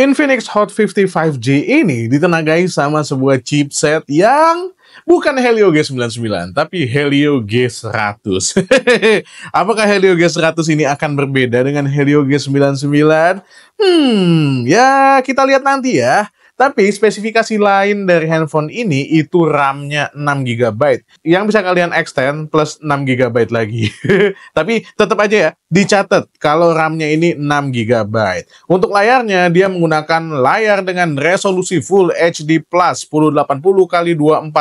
Infinix Hot 50 5G ini ditenagai sama sebuah chipset yang bukan Helio G99, tapi Helio G100. Apakah Helio G100 ini akan berbeda dengan Helio G99? Ya kita lihat nanti ya. Tapi spesifikasi lain dari handphone ini itu RAM-nya 6GB. Yang bisa kalian extend plus 6GB lagi. Tapi tetap aja ya, dicatat kalau RAM-nya ini 6GB. Untuk layarnya, dia menggunakan layar dengan resolusi Full HD Plus 1080x2460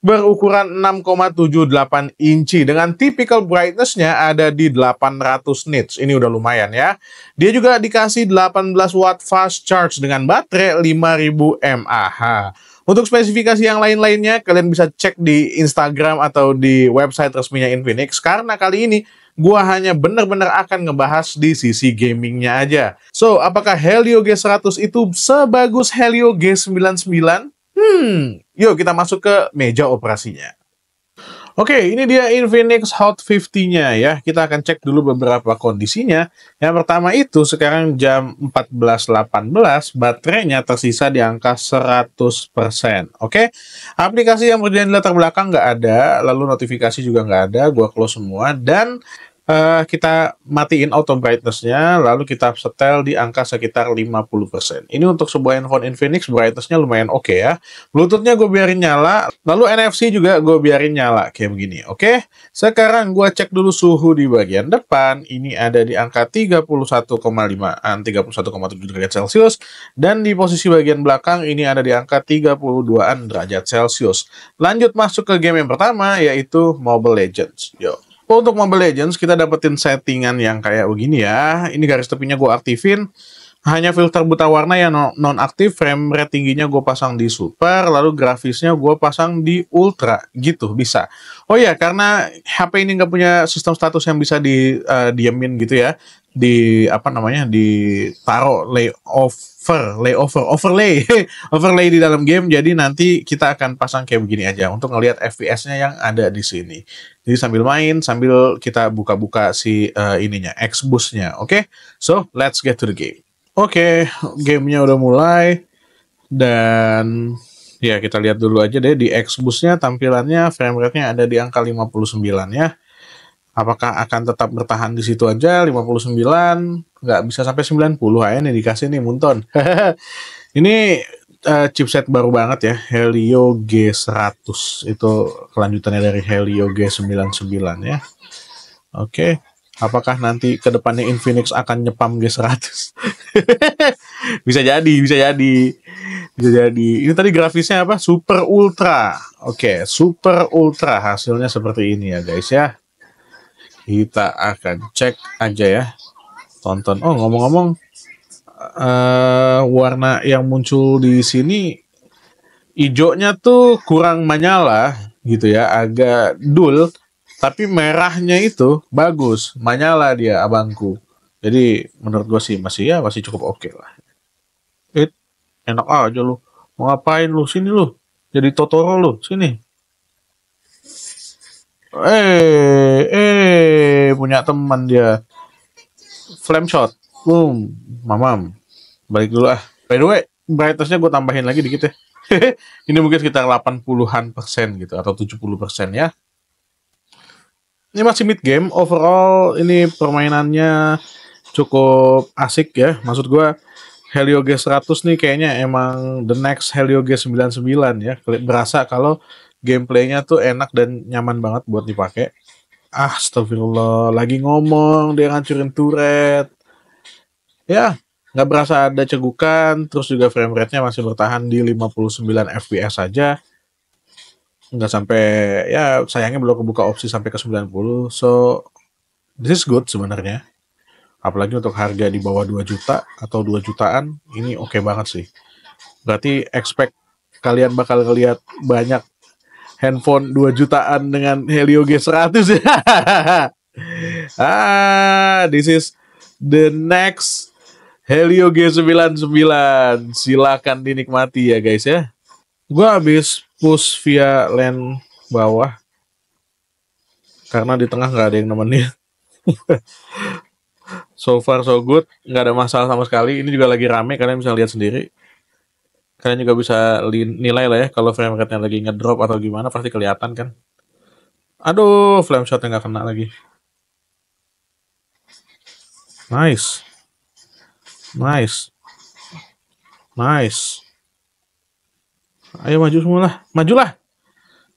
berukuran 6,78 inci. Dengan typical brightness-nya ada di 800 nits. Ini udah lumayan ya. Dia juga dikasih 18W fast charge dengan baterai 5000 mAh. Untuk spesifikasi yang lain-lainnya, kalian bisa cek di Instagram atau di website resminya Infinix, karena kali ini gua hanya bener-bener akan ngebahas di sisi gamingnya aja. So, apakah Helio G100 itu sebagus Helio G99? Yuk kita masuk ke meja operasinya. Oke, ini dia Infinix Hot 50-nya ya. Kita akan cek dulu beberapa kondisinya. Yang pertama itu sekarang jam 14.18, baterainya tersisa di angka 100%. Oke, aplikasi yang berjalan di latar belakang nggak ada, lalu notifikasi juga nggak ada, gua close semua, dan kita matiin auto brightness-nya, lalu kita setel di angka sekitar 50%. Ini untuk sebuah handphone Infinix, brightness-nya lumayan oke ya. Bluetooth-nya gue biarin nyala, lalu NFC juga gue biarin nyala, kayak begini, oke? Sekarang gue cek dulu suhu di bagian depan, ini ada di angka 31,5-an, 31,7 derajat Celcius, dan di posisi bagian belakang ini ada di angka 32-an derajat Celcius. Lanjut masuk ke game yang pertama, yaitu Mobile Legends, yo. Untuk Mobile Legends, kita dapetin settingan yang kayak begini ya. Ini garis tepinya gue aktifin. Hanya filter buta warna yang non-aktif. Frame rate tingginya gue pasang di super. Lalu grafisnya gue pasang di ultra. Gitu, bisa. Oh ya, karena HP ini nggak punya sistem status yang bisa diemin gitu ya. Di, ditaruh overlay di dalam game. Jadi nanti kita akan pasang kayak begini aja untuk ngelihat FPS-nya yang ada di sini. Jadi sambil main, sambil kita buka-buka si X-Boost-nya. Oke, so let's get to the game. Oke, gamenya udah mulai. Dan ya kita lihat dulu aja deh di X-Boost-nya tampilannya, frame rate-nya ada di angka 59 ya. Apakah akan tetap bertahan di situ aja, 59, nggak bisa sampai 90 aja nih dikasih nih Moonton. Ini chipset baru banget ya, Helio G100, itu kelanjutannya dari Helio G99 ya. Oke, apakah nanti ke depannya Infinix akan nyepam G100? Bisa jadi. Ini tadi grafisnya apa? Super Ultra. Oke, Super Ultra hasilnya seperti ini ya guys ya. Kita akan cek aja ya, tonton. Oh, ngomong-ngomong, warna yang muncul di sini hijaunya tuh kurang menyala gitu ya, agak dull, tapi merahnya itu bagus, menyala dia abangku. Jadi menurut gue sih masih cukup oke lah. Enak aja lu, mau ngapain lu, sini lu, jadi Totoro lu, sini. Punya teman dia. Flame shot. Boom, mamam. Balik dulu ah. By the way, brightness-nya gue tambahin lagi dikit ya. Ini mungkin sekitar 80-an% gitu atau 70% ya. Ini masih mid game. Overall ini permainannya cukup asik ya. Maksud gue Helio G100 nih kayaknya emang the next Helio G99 ya. Berasa kalau gameplaynya tuh enak dan nyaman banget buat dipakai. Astagfirullah, lagi ngomong dia ngancurin turret. Ya, nggak berasa ada cegukan, terus juga frame rate-nya masih bertahan di 59 fps aja. Nggak sampai, ya sayangnya belum kebuka opsi sampai ke 90. So, this is good sebenarnya. Apalagi untuk harga di bawah 2 juta atau 2 jutaan, ini oke banget sih. Berarti expect kalian bakal lihat banyak handphone 2 jutaan dengan Helio G100. This is the next Helio G99. Silakan dinikmati ya guys ya. Gue habis push via LAN bawah karena di tengah nggak ada yang nemenin. So far so good, nggak ada masalah sama sekali. Ini juga lagi rame, kalian bisa lihat sendiri. Kalian juga bisa nilai lah ya, kalau frame rate-nya lagi ngedrop atau gimana pasti kelihatan kan. Aduh, flame shot-nya nggak kena lagi. Nice. Nice. Nice. Ayo maju semua lah. Majulah.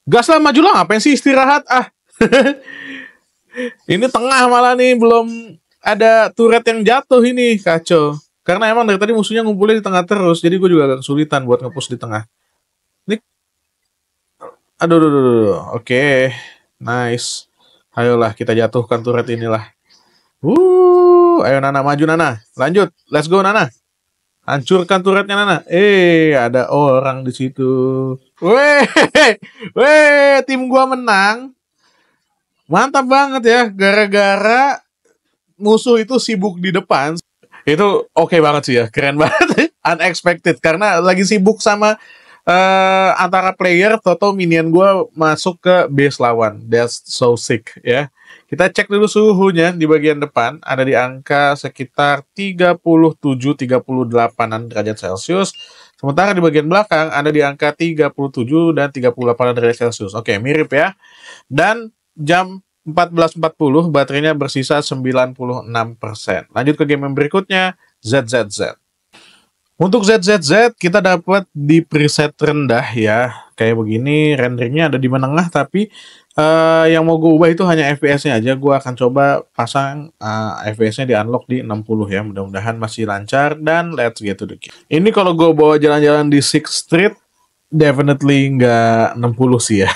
Gas lah, majulah. Ngapain sih istirahat? Ah. Ini tengah malah nih, belum ada turret yang jatuh ini. Kacau. Karena emang dari tadi musuhnya ngumpulnya di tengah terus, jadi gue juga agak kesulitan buat nge-push di tengah. Ini, aduh. Oke, nice. Ayolah kita jatuhkan turret inilah. Ayo Nana, maju Nana. Lanjut, let's go Nana. Hancurkan turretnya Nana. Ada orang di situ. Weh, tim gue menang. Mantap banget ya, gara-gara musuh itu sibuk di depan. Itu oke banget sih ya, keren banget, unexpected, karena lagi sibuk sama antara player, toto minion gue masuk ke base lawan, that's so sick ya. Kita cek dulu suhunya di bagian depan, ada di angka sekitar 37-38an derajat Celcius, sementara di bagian belakang ada di angka 37 dan 38an derajat Celcius, oke mirip ya, dan jam 14.40, baterainya bersisa 96%. Lanjut ke game yang berikutnya, ZZZ. Untuk ZZZ, kita dapat di preset rendah ya. Kayak begini, renderingnya ada di menengah, tapi yang mau gue ubah itu hanya FPS-nya aja. Gue akan coba pasang FPS-nya di unlock di 60 ya. Mudah-mudahan masih lancar, dan let's get to the game. Ini kalau gue bawa jalan-jalan di 6th Street, definitely nggak 60 sih ya.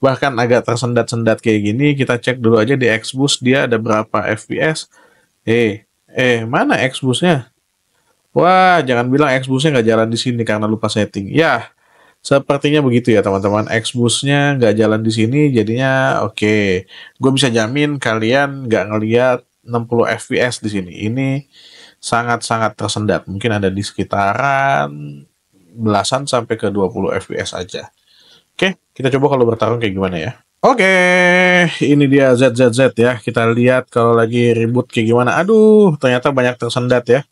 Bahkan agak tersendat-sendat kayak gini. Kita cek dulu aja di X-Boost dia ada berapa FPS. Mana X-Boost-nya? Wah, jangan bilang X-Boost-nya nggak jalan di sini karena lupa setting. Ya, sepertinya begitu ya teman-teman. X-Boost-nya nggak jalan di sini, jadinya oke. Gue bisa jamin kalian nggak ngeliat 60 FPS di sini. Ini sangat-sangat tersendat. Mungkin ada di sekitaran belasan sampai ke 20 FPS aja. Oke, kita coba kalau bertarung kayak gimana ya. Oke, ini dia ZZZ ya. Kita lihat kalau lagi ribut kayak gimana. Aduh, ternyata banyak tersendat ya.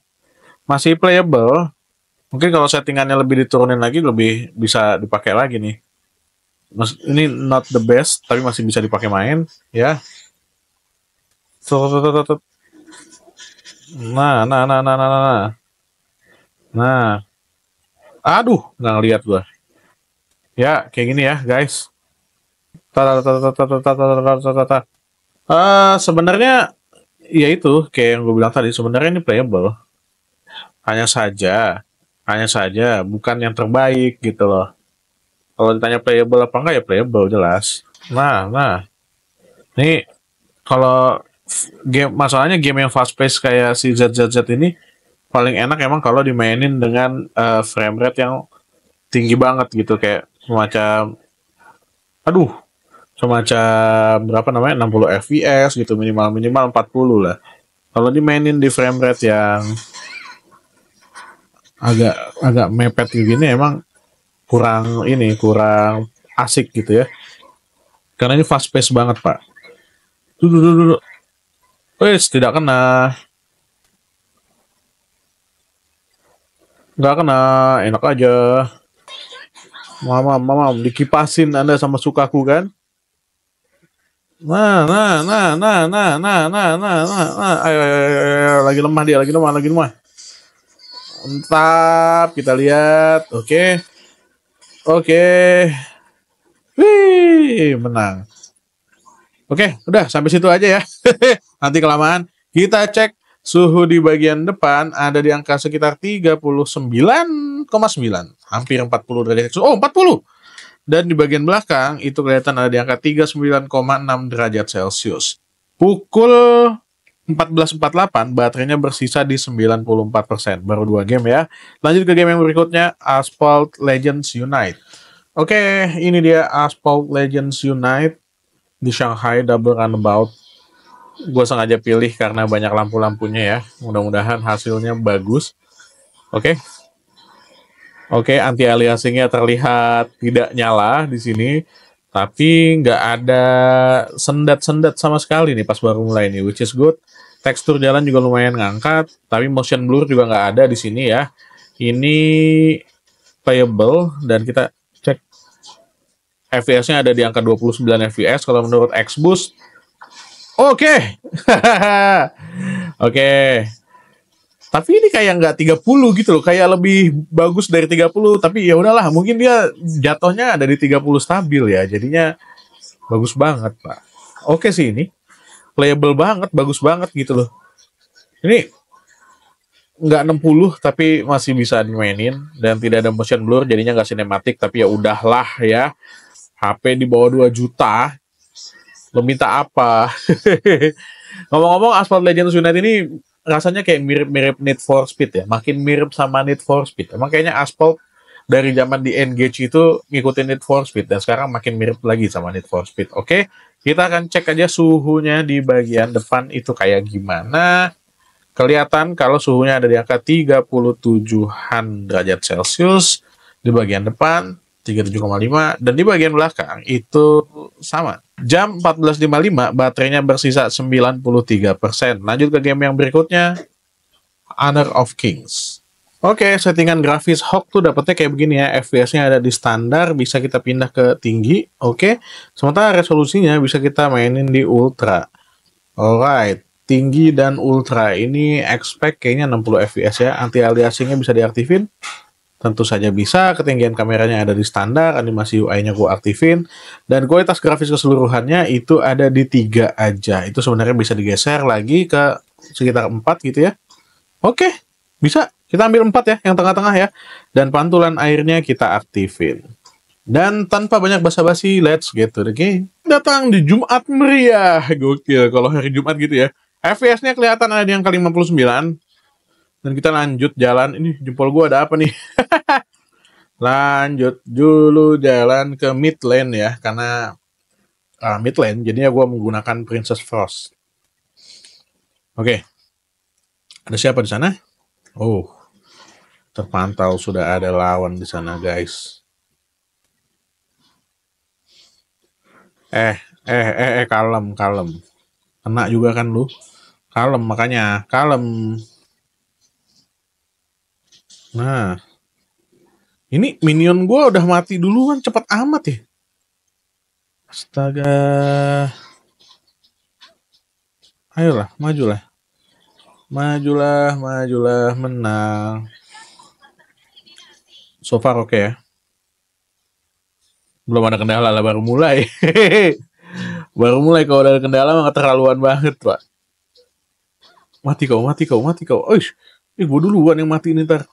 Masih playable. Mungkin kalau settingannya lebih diturunin lagi, lebih bisa dipakai lagi nih. Ini not the best, tapi masih bisa dipakai main ya. Nah. Aduh, nggak ngeliat gua. Ya, kayak gini ya, guys. Sebenarnya ya itu kayak yang gue bilang tadi, sebenarnya ini playable. Hanya saja bukan yang terbaik gitu loh. Kalau ditanya playable apa enggak, ya playable jelas. Nah. Nih kalau game, masalahnya game yang fast paced kayak si ZZZ ini paling enak emang kalau dimainin dengan frame rate yang tinggi banget gitu, kayak semacam berapa namanya, 60 fps gitu, minimal 40 lah. Kalau dimainin di frame rate yang agak mepet kayak gini emang kurang asik gitu ya, karena ini fast pace banget pak. Duh. Wes, nggak kena, enak aja. Mama, dikipasin Anda sama sukaku kan? Nah. Ayo. Lagi lemah dia. Mantap, kita lihat. Oke. Wih, menang. Oke, udah sampai situ aja ya. Nanti kelamaan. Kita cek suhu di bagian depan ada di angka sekitar 39,9. Hampir 40 derajat Celcius. Oh, 40. Dan di bagian belakang itu kelihatan ada di angka 39,6 derajat Celcius. Pukul 14.48 baterainya bersisa di 94%. Baru 2 game ya. Lanjut ke game yang berikutnya, Asphalt Legends Unite. Oke, ini dia Asphalt Legends Unite di Shanghai Double Runabout. Gue sengaja pilih karena banyak lampu-lampunya ya. Mudah-mudahan hasilnya bagus. Oke, anti aliasingnya terlihat tidak nyala di sini, tapi nggak ada sendat-sendat sama sekali nih pas baru mulai nih, which is good. Tekstur jalan juga lumayan ngangkat, tapi motion blur juga nggak ada di sini ya. Ini playable dan kita cek FPS-nya ada di angka 29 FPS kalau menurut X-Boost. Oke. Oke. Tapi ini kayak nggak 30 gitu loh, kayak lebih bagus dari 30, tapi ya udahlah, mungkin dia jatuhnya ada di 30 stabil ya. Jadinya bagus banget, Pak. Oke sih ini. Playable banget, bagus banget gitu loh. Ini nggak 60 tapi masih bisa dimainin dan tidak ada motion blur, jadinya nggak sinematik, tapi ya udahlah ya. HP di bawah 2 juta. Lo minta apa? Ngomong-ngomong, Asphalt Legends Unite ini rasanya kayak mirip-mirip Need for Speed ya. Makin mirip sama Need for Speed. Emang kayaknya Asphalt dari zaman di N-Gage itu ngikutin Need for Speed. Dan sekarang makin mirip lagi sama Need for Speed. Oke, kita akan cek aja suhunya di bagian depan itu kayak gimana. Kelihatan kalau suhunya ada di angka 37-an derajat Celcius. Di bagian depan 37,5. Dan di bagian belakang itu sama. Jam 14.55, baterainya bersisa 93%. Lanjut ke game yang berikutnya, Honor of Kings. Oke, settingan grafis Hawk tuh dapetnya kayak begini ya. FPS-nya ada di standar, bisa kita pindah ke tinggi. Oke, sementara resolusinya bisa kita mainin di ultra. Alright, tinggi dan ultra. Ini expect kayaknya 60 FPS ya. Anti aliasingnya bisa diaktifin. Tentu saja bisa, ketinggian kameranya ada di standar, animasi UI-nya gua aktifin, dan kualitas grafis keseluruhannya itu ada di 3 aja. Itu sebenarnya bisa digeser lagi ke sekitar 4 gitu ya. Oke, bisa. Kita ambil 4 ya, yang tengah-tengah ya. Dan pantulan airnya kita aktifin. Dan tanpa banyak basa-basi, let's get to the game. Datang di Jumat meriah. Gokil, kalau hari Jumat gitu ya. FPS-nya kelihatan ada yang kali 59. Dan kita lanjut jalan. Ini jempol gua ada apa nih? Lanjut dulu jalan ke mid lane ya. Karena mid lane jadinya gua menggunakan Princess Frost. Oke. Ada siapa di sana? Oh. Terpantau sudah ada lawan di sana, guys. Kalem, kalem. Kena juga kan lu? Kalem makanya, kalem. Nah, ini minion gue udah mati duluan, cepat amat ya. Astaga. Ayolah, majulah. Majulah, majulah, menang. So far oke ya. Belum ada kendala lah, baru mulai. Baru mulai, kalau ada kendala mah keterlaluan banget, Pak. Mati kau, mati kau, mati kau. Oish, gue duluan yang mati ini ntar.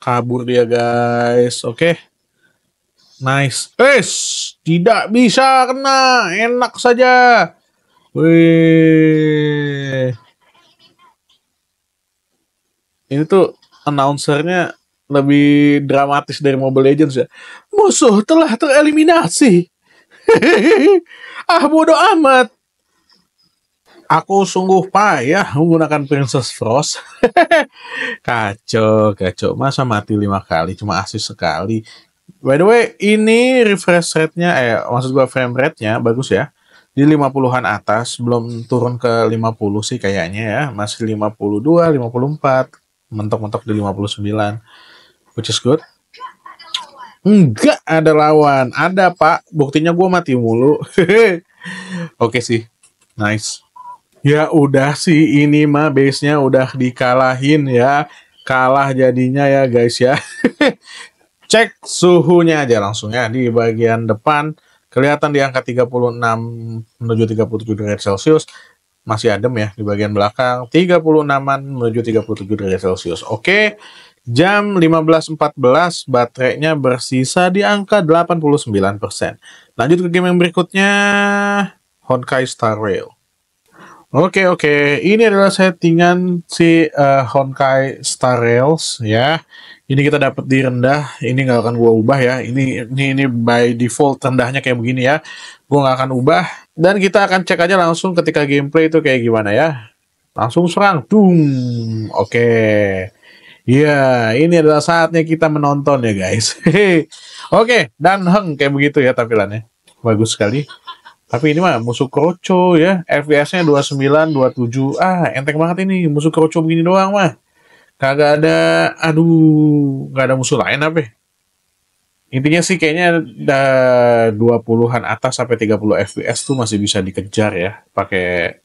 Kabur dia, guys. Oke. Okay. Nice. Tidak bisa kena. Enak saja. Wih. Ini tuh announcernya lebih dramatis dari Mobile Legends ya. Musuh telah tereliminasi. Ah, bodoh amat. Aku sungguh payah menggunakan Princess Frost. Kacau, kacau. Masa mati 5 kali, cuma asis sekali. By the way, ini refresh rate-nya, maksud gua frame rate-nya bagus ya. Di 50-an atas, belum turun ke 50 sih kayaknya ya. Masih 52, 54, mentok-mentok di 59. Which is good. Enggak ada lawan. Ada, Pak. Buktinya gua mati mulu. Oke sih. Nice. Ya udah sih, ini mah base-nya udah dikalahin ya. Kalah jadinya ya guys ya. Cek suhunya aja langsung ya. Di bagian depan kelihatan di angka 36 menuju 37 derajat Celcius. Masih adem ya. Di bagian belakang 36-an menuju 37 derajat Celcius. Oke, jam 15.14 baterainya bersisa di angka 89%. Lanjut ke game yang berikutnya, Honkai Star Rail. Oke, oke. Ini adalah settingan si Honkai Star Rails ya. Ini kita dapat di rendah. Ini nggak akan gua ubah ya. Ini by default rendahnya kayak begini ya. Gua nggak akan ubah. Dan kita akan cek aja langsung ketika gameplay itu kayak gimana ya. Langsung serang. Dung. Oke. Iya, ini adalah saatnya kita menonton ya guys. Oke, dan heng kayak begitu ya tampilannya. Bagus sekali. Tapi ini mah musuh kroco ya, FPS-nya 29, 27, enteng banget ini, musuh kroco begini doang mah. Kagak ada, aduh, gak ada musuh lain apa ya? Intinya sih kayaknya 20-an atas sampai 30 FPS tuh masih bisa dikejar ya, pakai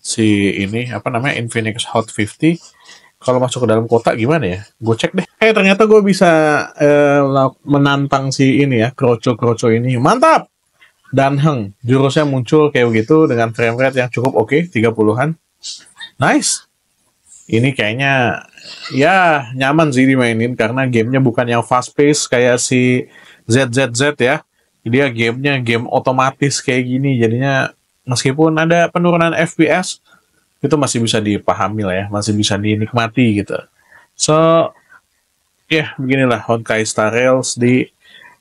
si ini, apa namanya, Infinix Hot 50. Kalau masuk ke dalam kota gimana ya? Gue cek deh. Ternyata gue bisa menantang si ini ya, kroco-kroco ini, mantap! Dan heng, jurusnya muncul kayak begitu dengan frame rate yang cukup oke, 30-an. Nice. Ini kayaknya ya nyaman sih dimainin karena gamenya bukan yang fast pace kayak si ZZZ ya. Dia gamenya game otomatis kayak gini, jadinya meskipun ada penurunan FPS itu masih bisa dipahami lah ya, masih bisa dinikmati gitu. So ya beginilah Honkai Star Rails di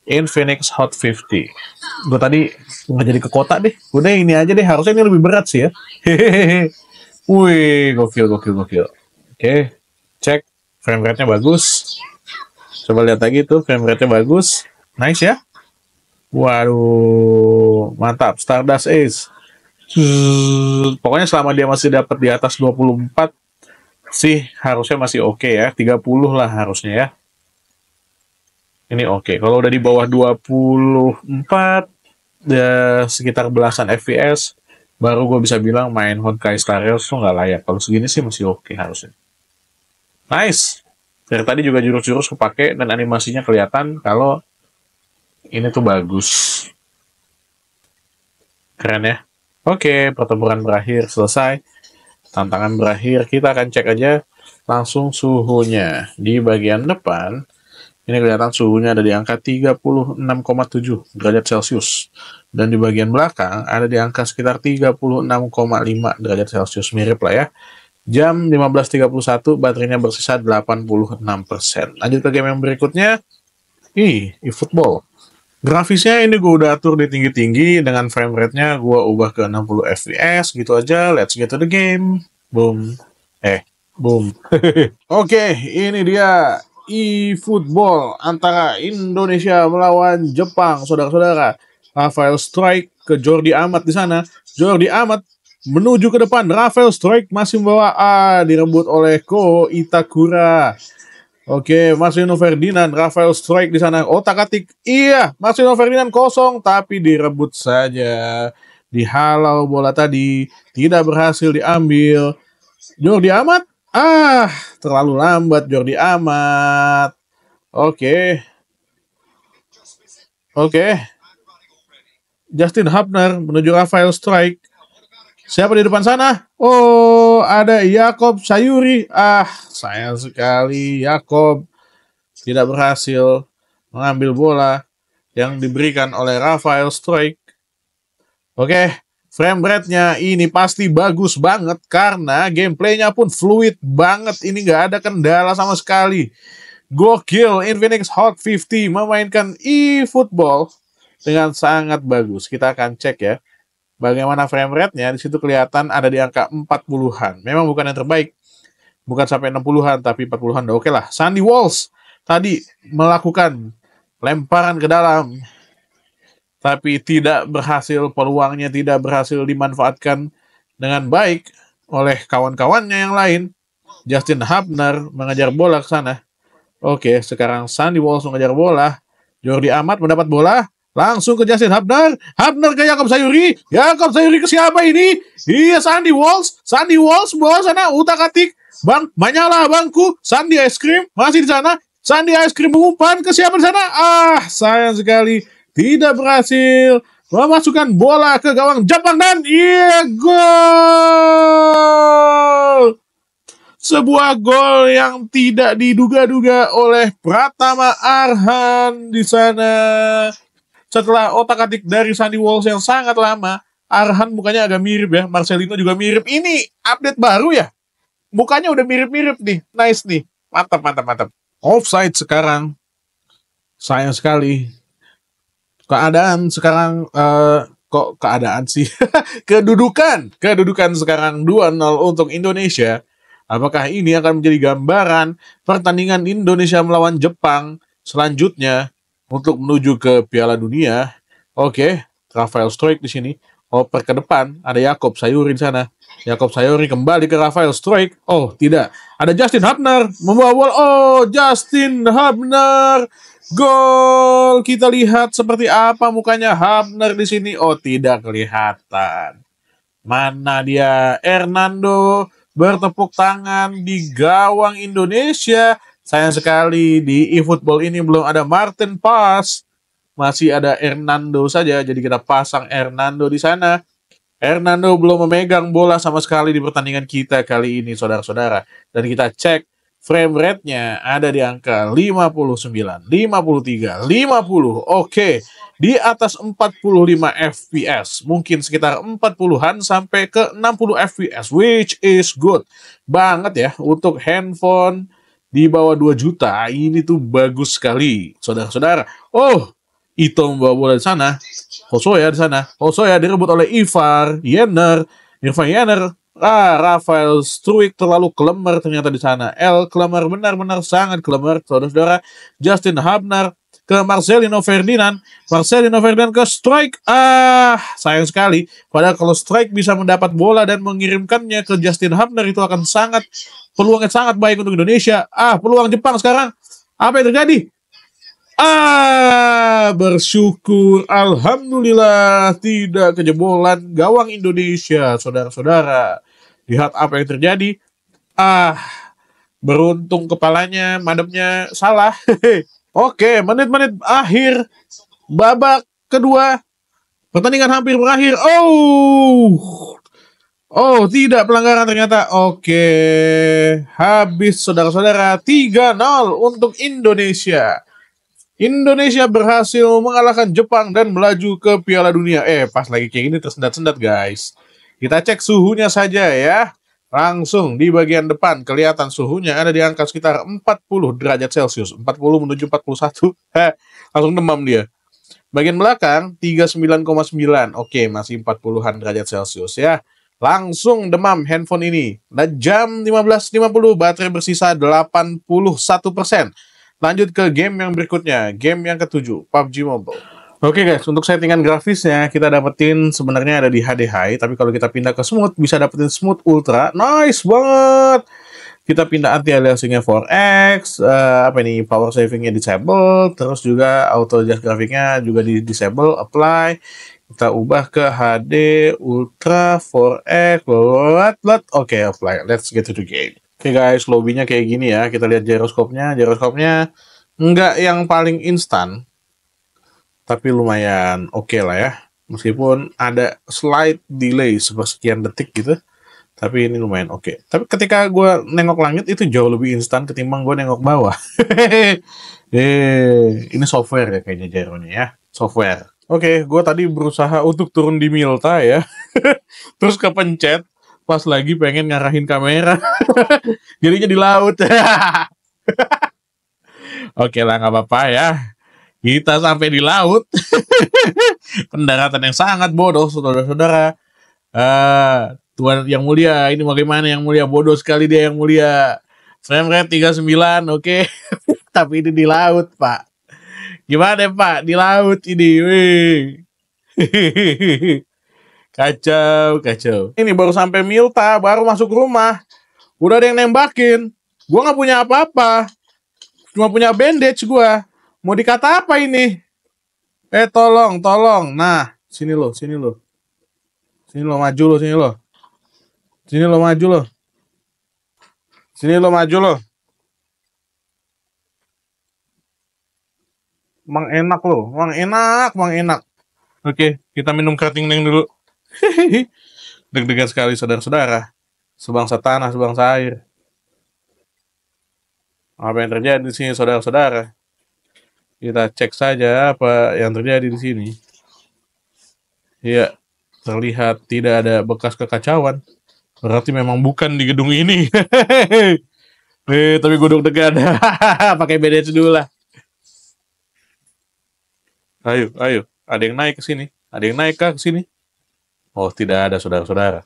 Infinix Hot 50. Gue tadi nggak jadi ke kota deh. Udah ini aja deh. Harusnya ini lebih berat sih ya. Hehehe. Wih, gokil, gokil, gokil. Oke, cek frame rate-nya bagus. Coba lihat lagi tuh frame rate-nya bagus. Nice ya. Waduh, mantap. Stardust Ace. Pokoknya selama dia masih dapat di atas 24 sih harusnya masih oke ya. 30 lah harusnya ya. Ini oke. Kalau udah di bawah 24, ya sekitar belasan FPS, baru gue bisa bilang main Honkai Star Rail tuh nggak layak. Kalau segini sih masih oke harusnya. Nice. Dari tadi juga jurus-jurus kepake dan animasinya kelihatan kalau ini tuh bagus. Keren ya. Oke, pertempuran berakhir selesai. Tantangan berakhir, kita akan cek aja langsung suhunya. Di bagian depan, ini kelihatan suhunya ada di angka 36,7 derajat Celcius. Dan di bagian belakang ada di angka sekitar 36,5 derajat Celcius. Mirip lah ya. Jam 15.31, baterainya bersisa 86%. Lanjut ke game yang berikutnya. eFootball. Grafisnya ini gue udah atur di tinggi-tinggi. Dengan frame rate-nya gue ubah ke 60 FPS. Gitu aja. Let's get to the game. Boom. Boom. Oke, ini dia. eFootball antara Indonesia melawan Jepang, saudara-saudara. Rafael Strike ke Jordi Amat di sana. Jordi Amat menuju ke depan. Rafael Strike masih membawa direbut oleh Ko Itakura. Oke, Marcelo Ferdinand, Rafael Strike di sana. Otak-atik. Iya, Marcelo Ferdinand kosong tapi direbut saja. Dihalau bola tadi, tidak berhasil diambil. Jordi Amat terlalu lambat Jordi Amat. Oke. Justin Hubner menuju Rafael Strike. Siapa di depan sana? Oh, ada Yakob Sayuri. Sayang sekali Yakob tidak berhasil mengambil bola yang diberikan oleh Rafael Strike. Oke. Frame rate-nya ini pasti bagus banget karena gameplaynya pun fluid banget. Ini nggak ada kendala sama sekali. Gokil, Infinix Hot 50 memainkan eFootball dengan sangat bagus. Kita akan cek ya bagaimana frame rate-nya. Di situ kelihatan ada di angka 40-an. Memang bukan yang terbaik. Bukan sampai 60-an, tapi 40-an udah oke lah. Sandy Walsh tadi melakukan lemparan ke dalam, tapi tidak berhasil, peluangnya tidak berhasil dimanfaatkan dengan baik oleh kawan-kawannya yang lain. Justin Hubner mengejar bola ke sana. Oke, sekarang Sandy Walsh mengejar bola. Jordi Amat mendapat bola, langsung ke Justin Hubner. Hubner ke Yakob Sayuri. Yakob Sayuri ke siapa ini? Iya, Sandy Walsh. Sandy Walsh bawa sana, utak-atik. Bang, Manyala bangku. Sandy Ice Cream masih di sana. Sandy Ice Cream mengumpan ke siapa di sana? Sayang sekali. Tidak berhasil memasukkan bola ke gawang Jepang dan gol! Sebuah gol yang tidak diduga-duga oleh Pratama Arhan di sana. Setelah otak-atik dari Sandy Walsh yang sangat lama, Arhan mukanya agak mirip ya, Marcelino juga mirip. Ini update baru ya? Mukanya udah mirip-mirip nih, nice nih. Mantap, mantap, mantap. Offside sekarang. Sayang sekali. Keadaan sekarang, kok keadaan sih? Kedudukan sekarang 2-0 untuk Indonesia. Apakah ini akan menjadi gambaran pertandingan Indonesia melawan Jepang selanjutnya untuk menuju ke Piala Dunia? Oke, Rafael Struik di sini. oper ke depan, ada Yakob Sayuri di sana. Yakob Sayuri kembali ke Rafael Struijk. Oh, tidak. Ada Justin Hubner membawa bola. Oh, Justin Hubner. Gol. Kita lihat seperti apa mukanya Hubner di sini. Oh, tidak kelihatan. Mana dia? Hernando bertepuk tangan di gawang Indonesia. Sayang sekali di eFootball ini belum ada Martin Pass. Masih ada Hernando saja. Jadi kita pasang Hernando di sana. Hernando belum memegang bola sama sekali di pertandingan kita kali ini, saudara-saudara. Dan kita cek frame rate-nya ada di angka 59, 53, 50. Oke, di atas 45 FPS. Mungkin sekitar 40-an sampai ke 60 FPS, which is good. Banget ya, untuk handphone di bawah 2 juta, ini tuh bagus sekali, saudara-saudara. Oh, Ito membawa bola di sana. Hosoya di sana. Hosoya direbut oleh Irfan Yenner. Ah, Rafael Struijk terlalu klemer ternyata di sana. El klemer, benar-benar sangat klemer, saudara-saudara. Justin Hubner ke Marcelino Ferdinand. Marcelino Ferdinand ke Struijk. Ah, sayang sekali. Padahal kalau Struijk bisa mendapat bola dan mengirimkannya ke Justin Hubner, itu akan sangat... peluangnya sangat baik untuk Indonesia. Ah, peluang Jepang sekarang. Apa yang terjadi? Ah, bersyukur. Alhamdulillah tidak kejebolan gawang Indonesia, saudara-saudara. Lihat apa yang terjadi. Ah, beruntung kepalanya, mademnya salah. Oke, menit-menit akhir babak kedua. Pertandingan hampir berakhir. Oh, tidak, pelanggaran ternyata. Oke, habis, saudara-saudara. 3-0 untuk Indonesia. Indonesia berhasil mengalahkan Jepang dan melaju ke Piala Dunia. Pas lagi kayak gini tersendat-sendat, guys. Kita cek suhunya saja ya. Langsung di bagian depan kelihatan suhunya ada di angka sekitar 40 derajat Celcius. 40 menuju 41. Langsung demam dia. Bagian belakang 39,9. Oke, masih 40-an derajat Celcius ya. Langsung demam handphone ini. Dan jam 15.50 baterai bersisa 81%. Lanjut ke game yang berikutnya. Game yang ke-7, PUBG Mobile. Oke guys, untuk settingan grafisnya kita dapetin sebenarnya ada di HD High, tapi kalau kita pindah ke Smooth bisa dapetin Smooth Ultra. Nice banget. Kita pindah anti aliasingnya 4X, apa ini, power savingnya disable, terus juga auto adjust grafiknya juga di disable, apply. Kita ubah ke HD Ultra 4X. Oke, apply. Let's get to the game. Oke guys, lobbynya kayak gini ya. Kita lihat gyroskopnya. Gyroskopnya nggak yang paling instan, tapi lumayan oke lah ya. Meskipun ada slight delay sekian detik gitu, tapi ini lumayan oke. Tapi ketika gue nengok langit itu jauh lebih instan ketimbang gue nengok bawah. Ini software ya kayaknya gyronya ya. Software. Oke, gue tadi berusaha untuk turun di Milta ya. Terus kepencet pas lagi pengen ngarahin kamera. Jadinya di laut. Oke lah, nggak apa-apa ya. Kita sampai di laut. Pendaratan yang sangat bodoh, saudara-saudara. Tuhan yang mulia, ini bagaimana yang mulia? Bodoh sekali dia yang mulia. Frame rate 39, oke. Tapi ini di laut, Pak. Gimana Pak, di laut ini, kacau, kacau. Ini baru sampai Milta, baru masuk rumah, udah ada yang nembakin. Gue nggak punya apa-apa, cuma punya bandage gue. Mau dikata apa ini? Tolong, tolong. Nah, sini lo, sini lo, sini lo, maju lo, sini lo, sini lo, maju lo, sini lo, maju lo. Mang enak loh, mang enak, mang enak. Oke, kita minum kerating neng dulu. Deg-degan sekali, saudara-saudara. Sebangsa tanah, sebangsa air. Apa yang terjadi di sini, saudara-saudara? Kita cek saja apa yang terjadi di sini. Iya, terlihat tidak ada bekas kekacauan. Berarti memang bukan di gedung ini. Tapi gue deg-degan. Pakai BDC dulu lah. Ayo, ayo. Ada yang naik ke sini. Ada yang naik ke sini. Oh, tidak ada, saudara-saudara.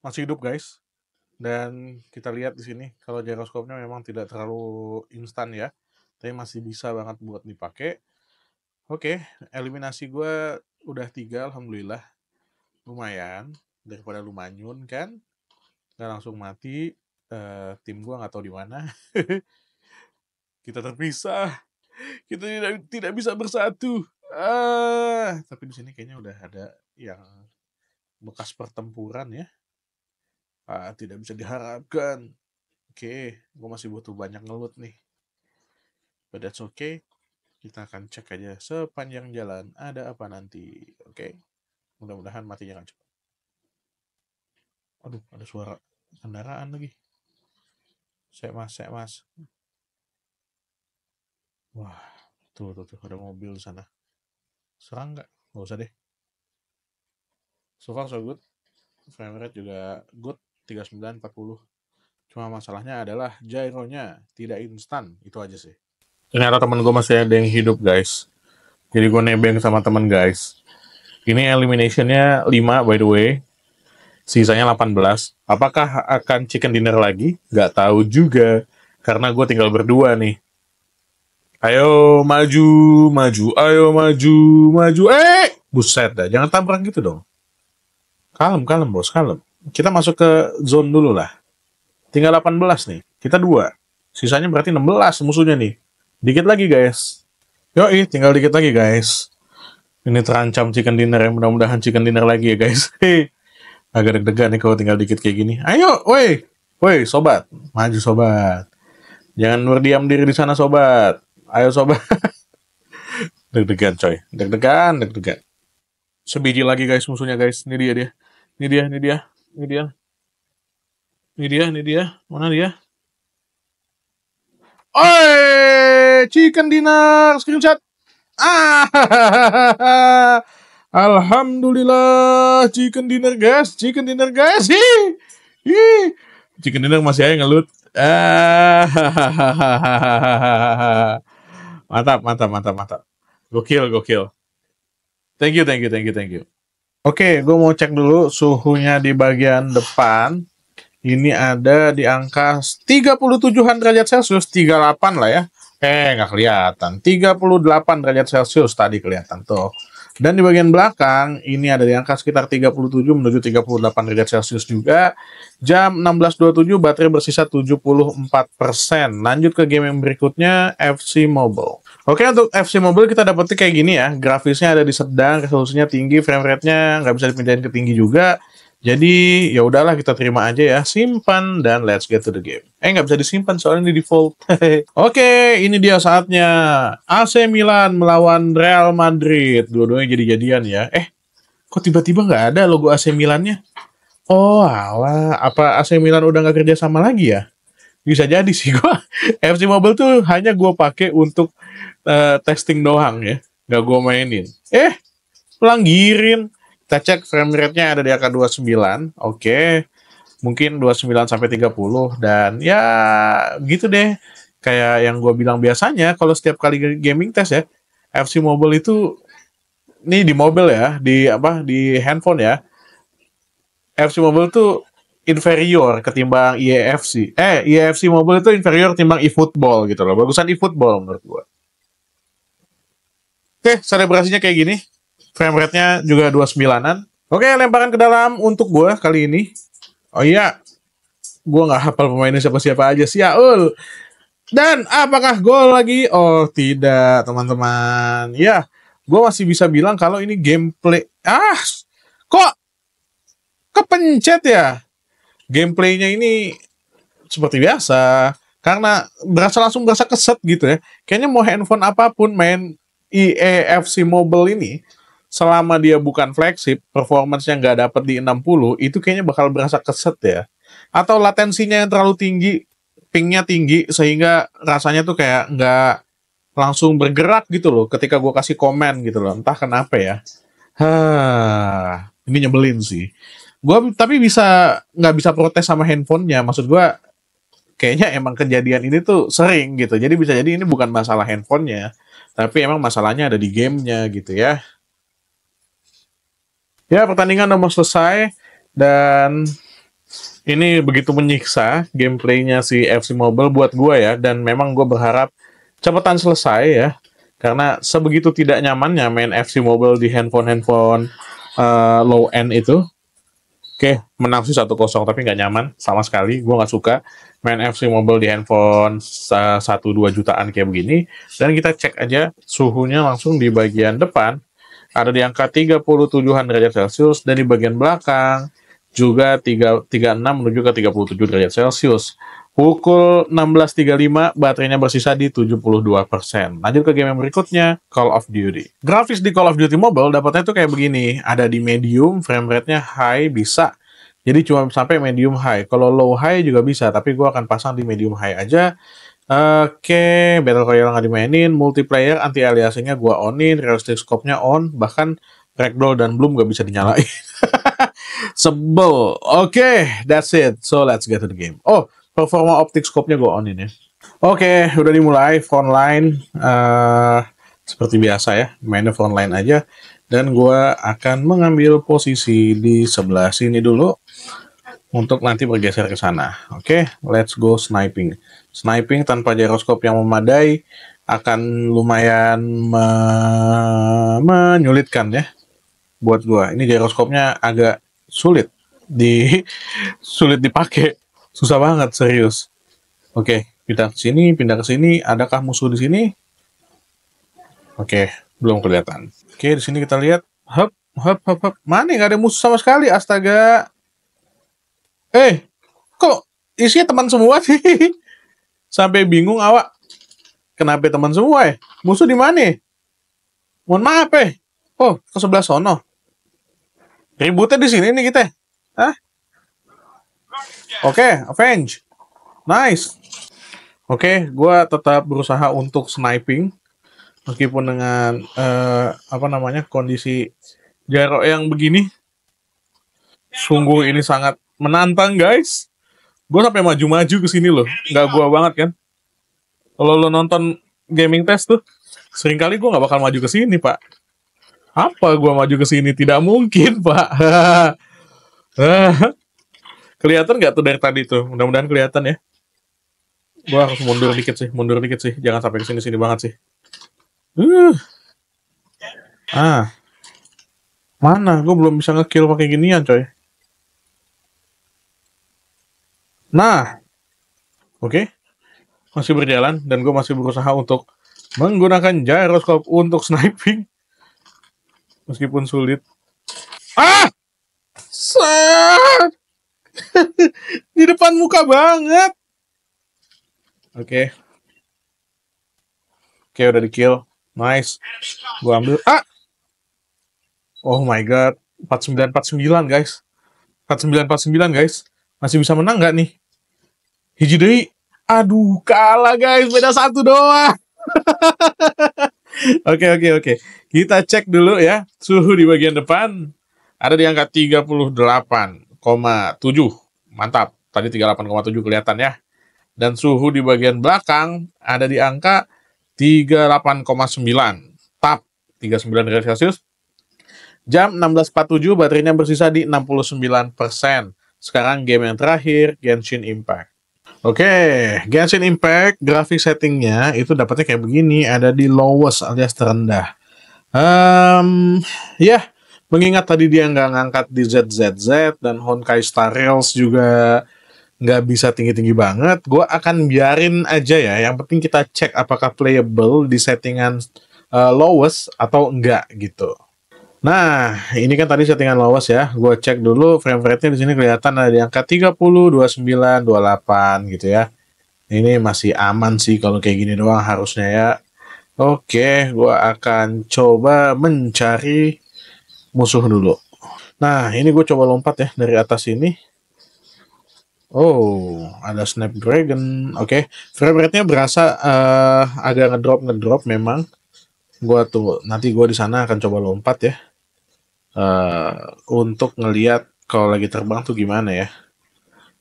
Masih hidup, guys. Dan kita lihat di sini, kalau gyroskopnya memang tidak terlalu instan ya. Tapi masih bisa banget buat dipakai. Oke, eliminasi gue udah 3, alhamdulillah. lumayan daripada lu manyun kan, nggak langsung mati. Tim gua nggak tahu di mana. Kita terpisah, kita tidak bisa bersatu. Tapi di sini kayaknya udah ada yang bekas pertempuran ya. Tidak bisa diharapkan. Oke, gue masih butuh banyak ngelut nih. But that's okay. Kita akan cek aja sepanjang jalan ada apa nanti. Oke, mudah-mudahan matinya gak cepat. Aduh, ada suara kendaraan lagi. Sek mas. Wah, tuh ada mobil sana. Serang nggak usah deh. So far so good. Frame rate juga good, 39 40. Cuma masalahnya adalah gyronya tidak instan, itu aja sih. Ternyata teman gue masih ada yang hidup, guys. Jadi gue nebeng sama teman, guys. Ini eliminationnya 5 by the way. Sisanya 18. Apakah akan chicken dinner lagi? Nggak tahu juga karena gue tinggal berdua nih. Ayo maju, ayo maju. Buset dah, jangan tampar gitu dong. Kalem bos, kalem. Kita masuk ke zone dulu lah. Tinggal 18 nih, kita 2. Sisanya berarti 16 musuhnya nih. Dikit lagi guys. Yoi, tinggal dikit lagi guys. Ini terancam chicken dinner ya, mudah-mudahan chicken dinner lagi ya guys. Agak deg-degan nih kalau tinggal dikit kayak gini. Ayo, woi sobat, maju sobat. Jangan berdiam diri di sana sobat. Ayo sobat. Deg-degan coy. Deg-degan. Sebiji lagi guys musuhnya guys. Ini dia. Mana dia? Oi, chicken dinner screenshot. Alhamdulillah chicken dinner guys. Chicken dinner masih aja ngelut. Mantap. Gokil. Thank you. Oke, gue mau cek dulu suhunya di bagian depan. Ini ada di angka 37-an derajat Celcius, 38 lah ya. Nggak kelihatan. 38 derajat Celcius tadi kelihatan tuh. Dan di bagian belakang, ini ada di angka sekitar 37 menuju 38 derajat Celcius juga. Jam 16.27, baterai bersisa 74%. Lanjut ke game yang berikutnya, FC Mobile. Oke, untuk FC Mobile kita dapetnya kayak gini ya. Grafisnya ada di sedang, resolusinya tinggi, frame rate-nya nggak bisa dipindahin ke tinggi juga. Jadi, ya udahlah kita terima aja ya. Simpan dan let's get to the game. Nggak bisa disimpan soalnya di default. Oke, ini dia saatnya. AC Milan melawan Real Madrid. Dua-duanya jadi-jadian ya. Kok tiba-tiba nggak ada logo AC Milannya? Oh, alah. Apa AC Milan udah nggak kerja sama lagi ya? Bisa jadi sih, gua FC Mobile tuh hanya gue pakai untuk testing doang ya, nggak gue mainin. Pelanggirin. Kita cek frame rate-nya ada di angka 29, oke, mungkin 29 sampai 30 dan ya gitu deh. Kayak yang gue bilang biasanya kalau setiap kali gaming test ya, FC Mobile itu nih di mobile ya, di handphone ya. FC Mobile tuh inferior ketimbang EAFC. EAFC Mobile itu inferior ketimbang eFootball gitu loh. Bagusan eFootball menurut gua. Oke, selebrasinya kayak gini. Frame rate-nya juga 29-an. Oke, lemparan ke dalam untuk gua kali ini. Oh iya. Gua nggak hafal pemainnya siapa-siapa aja sih, Yaul. Dan apakah gol lagi? Oh, tidak, teman-teman. Ya, gua masih bisa bilang kalau ini gameplay. Kok kepencet ya? Gameplaynya ini seperti biasa karena langsung berasa keset gitu ya. Kayaknya mau handphone apapun main EAFC Mobile ini, selama dia bukan flagship, performance-nya nggak dapet di 60, itu kayaknya bakal berasa keset ya. Atau latensinya yang terlalu tinggi, pingnya tinggi, sehingga rasanya tuh kayak nggak langsung bergerak gitu loh ketika gue kasih komen gitu loh. Entah kenapa ya. Ini nyebelin sih. Gue tapi nggak bisa protes sama handphonenya. Maksud gue kayaknya emang kejadian ini tuh sering gitu. Jadi bisa jadi ini bukan masalah handphonenya, tapi emang masalahnya ada di gamenya gitu ya. Ya, pertandingan udah mau selesai dan ini begitu menyiksa gameplaynya si FC Mobile buat gue ya. Dan memang gue berharap cepetan selesai ya, karena sebegitu tidak nyamannya main FC Mobile di handphone low end itu. Oke, menang sih 1-0 tapi nggak nyaman sama sekali. Gue nggak suka main FC Mobile di handphone 1-2 jutaan kayak begini. Dan kita cek aja suhunya langsung di bagian depan. Ada di angka 37-an derajat Celcius. Dan di bagian belakang juga 36 menuju ke 37 derajat Celcius. Pukul 16.35, baterainya bersisa di 72%. Lanjut ke game yang berikutnya, Call of Duty. Grafis di Call of Duty Mobile dapatnya tuh kayak begini. Ada di medium, frame rate-nya high, bisa. Jadi cuma sampai medium high. Kalau low high juga bisa, tapi gue akan pasang di medium high aja. Oke, Battle Royale nggak dimainin. Multiplayer, anti-aliasingnya gue onin. Realistic scope-nya on. Bahkan ragdoll dan bloom nggak bisa dinyalain. Sebel. Oke, that's it. So, let's get to the game. Oh, performa optik scope-nya gue onin ya. Oke, udah dimulai frontline. Seperti biasa ya, mainnya frontline aja. Dan gue akan mengambil posisi di sebelah sini dulu untuk nanti bergeser ke sana. Oke, let's go sniping. Sniping tanpa gyroskop yang memadai akan lumayan menyulitkan ya buat gue. Ini gyroskopnya agak sulit dipakai. Susah banget, serius. Oke, pindah ke sini, Adakah musuh di sini? Oke, belum kelihatan. Oke, di sini kita lihat. Hup, hup, hup, hup. Mana nggak ada musuh sama sekali, astaga. Kok isinya teman semua sih? Sampai bingung awak. Kenapa teman semua ya? Musuh di mana? Mohon maaf ya. Oh, ke sebelah sono. Ributnya di sini nih kita. Hah? Oke, avenge. Nice. Oke, gue tetap berusaha untuk sniping meskipun dengan kondisi jarak yang begini. Sungguh ini sangat menantang, guys. Gue sampai maju-maju ke sini loh. Nggak gua banget kan. Kalau lo nonton gaming test tuh, seringkali gue nggak bakal maju ke sini, Pak. Apa gue maju ke sini? Tidak mungkin, Pak. Kelihatan nggak tuh dari tadi tuh? Mudah-mudahan kelihatan ya. Gue harus mundur dikit sih, Jangan sampai ke sini-sini banget sih. Mana? Gue belum bisa nge-kill pakai ginian, coy. Nah, oke. Masih berjalan dan gue masih berusaha untuk menggunakan gyroskop untuk sniping, meskipun sulit. Di depan muka banget. Oke, udah di kill. Nice. Gua ambil. Oh my god, 4949 guys. 4949 guys. Masih bisa menang nggak nih? Hiji deui. Aduh, kalah guys, beda 1 doang. Oke. Kita cek dulu ya. Suhu di bagian depan ada di angka 38,7. Mantap. Tadi 38,7 kelihatan ya. Dan suhu di bagian belakang ada di angka 38,9. Tap 39 derajat Celcius. Jam 16.47, baterainya bersisa di 69%. Sekarang game yang terakhir, Genshin Impact. Oke, Genshin Impact grafik settingnya itu dapatnya kayak begini, ada di lowest alias terendah. Mengingat tadi dia nggak ngangkat di ZZZ dan Honkai Star Rail juga nggak bisa tinggi-tinggi banget, gue akan biarin aja ya. Yang penting kita cek apakah playable di settingan lowest atau enggak gitu. Nah, ini kan tadi settingan lowest ya. Gue cek dulu frame rate-nya di sini kelihatan ada di angka 30, 29, 28 gitu ya. Ini masih aman sih kalau kayak gini doang harusnya ya. Oke, gue akan coba mencari musuh dulu. Nah, ini gue coba lompat ya dari atas ini. Oh, ada Snapdragon. Oke, frame rate-nya berasa agak ngedrop memang. Gua tuh nanti gue di sana akan coba lompat ya untuk ngelihat kalau lagi terbang tuh gimana ya.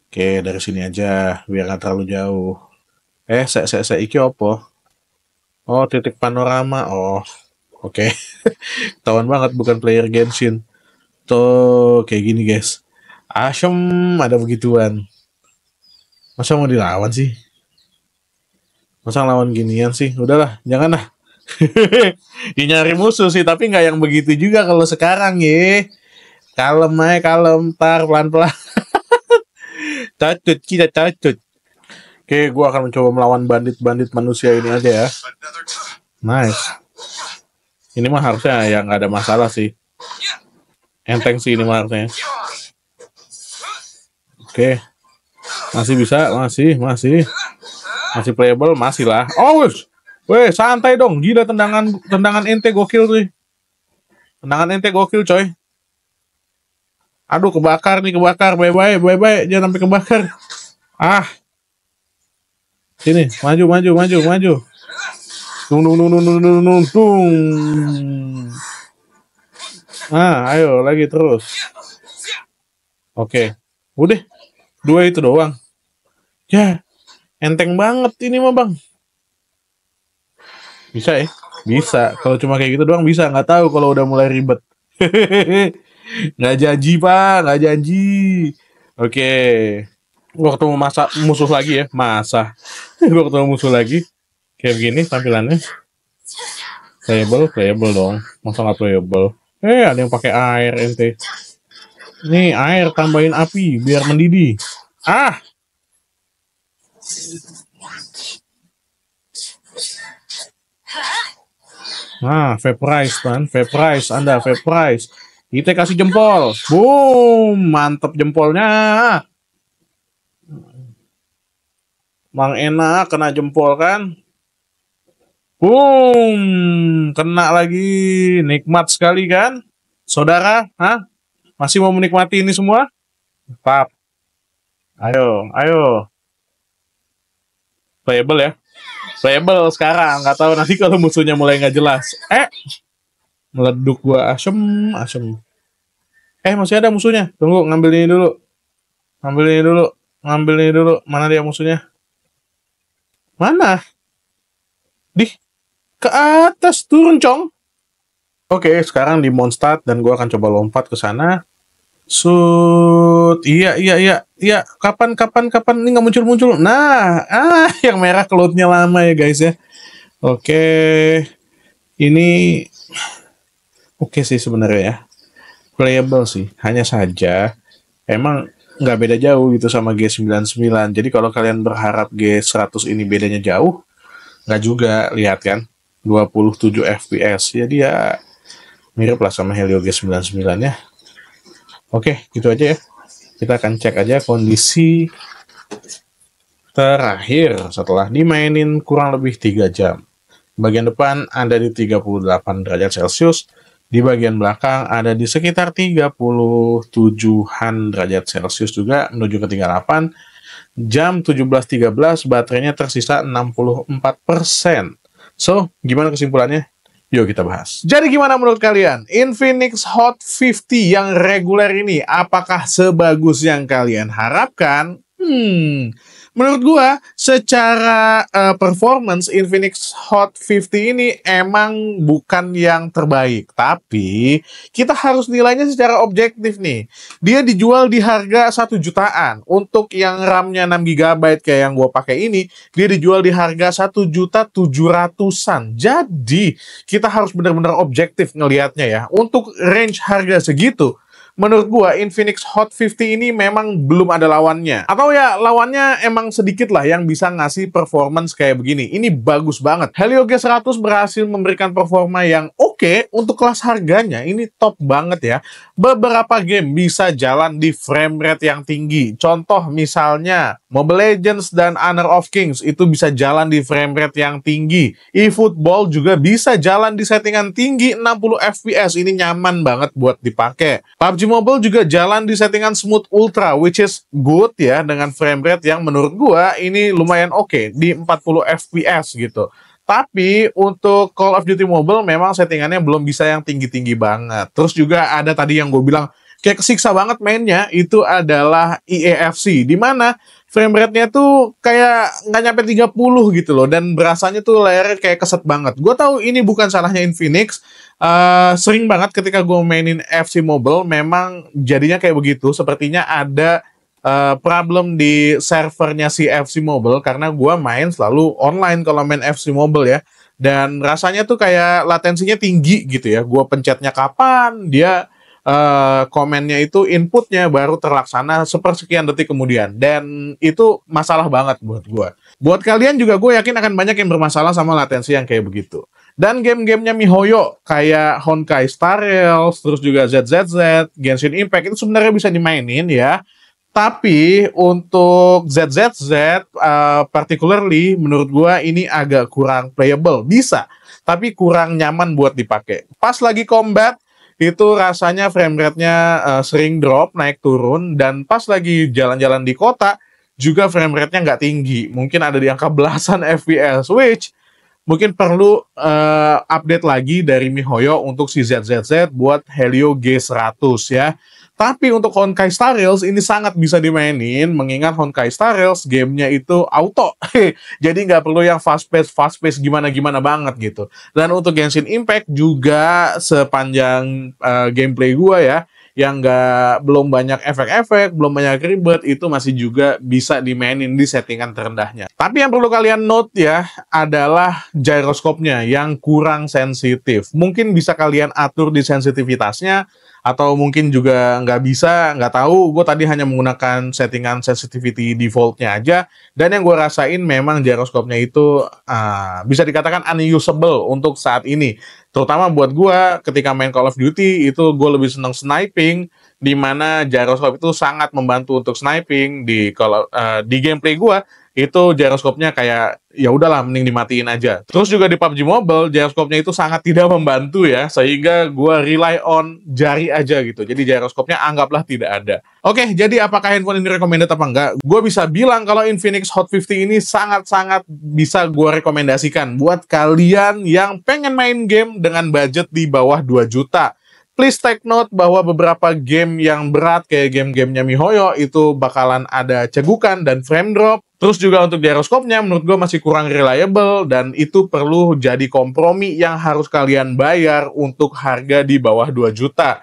Oke, dari sini aja biar nggak terlalu jauh. Saya iki opo. Oh, titik panorama. Oh. Oke, tawan banget bukan player Genshin. Tuh, kayak gini guys. Asyem, ada begituan. Masa mau dilawan sih? Masa lawan ginian sih? Udahlah, janganlah. Nyari musuh sih, tapi nggak yang begitu juga kalau sekarang ya. Kalem aja, kalem, ntar pelan-pelan. Tacut, kita tacut. Oke, gua akan mencoba melawan bandit-bandit manusia ini aja ya. Nice. Ini mah harusnya ya nggak ada masalah sih. Enteng sih ini mah harusnya. Oke. Masih bisa, masih playable, masih lah. Oh, weh, santai dong. Gila tendangan ente gokil sih. Tendangan ente gokil, coy. Aduh, kebakar nih, kebakar. Bye-bye, jangan sampai kebakar. Ah. Sini, maju. Tung. Ah, ayo lagi terus. Oke. Udah. Dua itu doang. Ya. Enteng banget ini mah, Bang. Bisa ya? Bisa. Kalau cuma kayak gitu doang bisa. Nggak tahu kalau udah mulai ribet. Nggak janji, Pak, nggak janji. Oke, gua ketemu musuh lagi ya, gua ketemu musuh lagi kayak begini tampilannya. Playable dong, masa nggak playable. Ada yang pakai air ente. Nih air tambahin api biar mendidih. Ah, nah, vaporize kan, vaporize Anda, vaporize. Kita kasih jempol, boom, mantep jempolnya. Mang enak, kena jempol kan, boom, kena lagi, nikmat sekali kan, saudara, hah? Masih mau menikmati ini semua? Pap, ayo, playable ya, playable sekarang. Nggak tahu nanti kalau musuhnya mulai nggak jelas, meleduk gua asem. Masih ada musuhnya. Tunggu, ngambil ini dulu. Mana dia musuhnya? Mana? Di ke atas turun, Cong. Oke, sekarang di Mondstadt dan gua akan coba lompat ke sana. Shoot. Iya. Kapan ini nggak muncul. Nah, yang merah cloud-nya lama ya, guys ya. Oke. Ini oke sih sebenarnya ya, playable sih, hanya saja emang nggak beda jauh gitu sama G99. Jadi kalau kalian berharap G100 ini bedanya jauh, nggak juga. Lihat kan, 27 fps, jadi ya mirip lah sama Helio G99 ya. Oke, gitu aja ya. Kita akan cek aja kondisi terakhir setelah dimainin kurang lebih 3 jam. Bagian depan ada di 38 derajat Celcius. Di bagian belakang ada di sekitar 37-an derajat Celcius juga, menuju ke 38. Jam 17.13, baterainya tersisa 64%. So, gimana kesimpulannya? Yuk kita bahas. Jadi gimana menurut kalian? Infinix Hot 50 yang reguler ini, apakah sebagus yang kalian harapkan? Menurut gua, secara performance Infinix Hot 50 ini emang bukan yang terbaik, tapi kita harus nilainya secara objektif nih. Dia dijual di harga 1 jutaan. Untuk yang RAM-nya 6GB kayak yang gua pakai ini, dia dijual di harga 1.700-an. Jadi, kita harus benar-benar objektif ngelihatnya ya. Untuk range harga segitu, menurut gua Infinix Hot 50 ini memang belum ada lawannya. Atau ya lawannya emang sedikit lah yang bisa ngasih performance kayak begini. Ini bagus banget. Helio G100 berhasil memberikan performa yang oke. Untuk kelas harganya ini top banget ya. Beberapa game bisa jalan di frame rate yang tinggi. Contoh misalnya Mobile Legends dan Honor of Kings itu bisa jalan di frame rate yang tinggi. eFootball juga bisa jalan di settingan tinggi 60 fps. Ini nyaman banget buat dipakai. PUBG Mobile juga jalan di settingan smooth ultra, which is good ya, dengan frame rate yang menurut gua ini lumayan oke, di 40 fps gitu. Tapi untuk Call of Duty Mobile memang settingannya belum bisa yang tinggi-tinggi banget. Terus juga ada tadi yang gue bilang kayak kesiksa banget mainnya, itu adalah EAFC, di mana frame rate-nya tuh kayak nggak nyampe 30 gitu loh, dan berasanya tuh layarnya kayak keset banget. Gue tahu ini bukan salahnya Infinix. Sering banget ketika gue mainin FC Mobile memang jadinya kayak begitu. Sepertinya ada problem di servernya si FC Mobile, karena gua main selalu online kalau main FC Mobile ya, dan rasanya tuh kayak latensinya tinggi gitu ya. Gua pencetnya kapan, dia komennya itu inputnya baru terlaksana sepersekian detik kemudian, dan itu masalah banget buat gue. Buat kalian juga gue yakin akan banyak yang bermasalah sama latensi yang kayak begitu. Dan game-gamenya MiHoYo kayak Honkai Star Rail, terus juga ZZZ, Genshin Impact itu sebenarnya bisa dimainin ya. Tapi untuk ZZZ particularly menurut gua ini agak kurang playable. Bisa, tapi kurang nyaman buat dipakai. Pas lagi combat itu rasanya frame rate-nya sering drop, naik turun. Dan pas lagi jalan-jalan di kota juga frame rate-nya nggak tinggi. Mungkin ada di angka belasan FPS, which mungkin perlu update lagi dari MiHoYo untuk si ZZZ buat Helio G100 ya. Tapi untuk Honkai Star Rails ini sangat bisa dimainin, mengingat Honkai Star Rails gamenya itu auto. Jadi nggak perlu yang fast-paced gimana-gimana banget gitu. Dan untuk Genshin Impact juga sepanjang gameplay gua ya, yang belum banyak efek-efek, belum banyak ribet, itu masih juga bisa dimainin di settingan terendahnya. Tapi yang perlu kalian note ya, adalah gyroskopnya yang kurang sensitif. Mungkin bisa kalian atur di sensitivitasnya, atau mungkin juga nggak bisa, nggak tahu. Gue tadi hanya menggunakan settingan sensitivity defaultnya aja. Dan yang gue rasain memang gyroskopnya itu bisa dikatakan unusable untuk saat ini. Terutama buat gue ketika main Call of Duty itu gue lebih seneng sniping, di mana gyroskop itu sangat membantu untuk sniping. Di gameplay gue itu gyroskopnya kayak ya udahlah, mending dimatiin aja. Terus juga di PUBG Mobile, gyroskopnya itu sangat tidak membantu ya, sehingga gue rely on jari aja gitu. Jadi gyroskopnya anggaplah tidak ada. Oke, jadi apakah handphone ini recommended apa enggak? Gue bisa bilang kalau Infinix Hot 50 ini sangat-sangat bisa gue rekomendasikan buat kalian yang pengen main game dengan budget di bawah 2 juta. Please take note bahwa beberapa game yang berat kayak game-gamenya MiHoYo itu bakalan ada cegukan dan frame drop. Terus juga untuk gyroskopnya menurut gue masih kurang reliable, dan itu perlu jadi kompromi yang harus kalian bayar untuk harga di bawah 2 juta.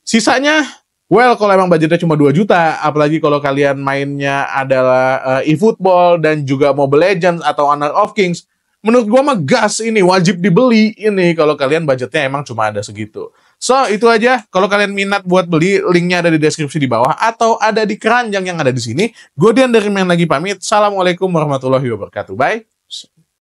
Sisanya, well, kalau emang budgetnya cuma 2 juta, apalagi kalau kalian mainnya adalah eFootball dan juga Mobile Legends atau Honor of Kings, menurut gue mah gas ini, wajib dibeli ini kalau kalian budgetnya emang cuma ada segitu. So, itu aja. Kalau kalian minat buat beli, linknya ada di deskripsi di bawah atau ada di keranjang yang ada di sini. Godian dari Main Lagi pamit. Assalamualaikum warahmatullahi wabarakatuh. Bye.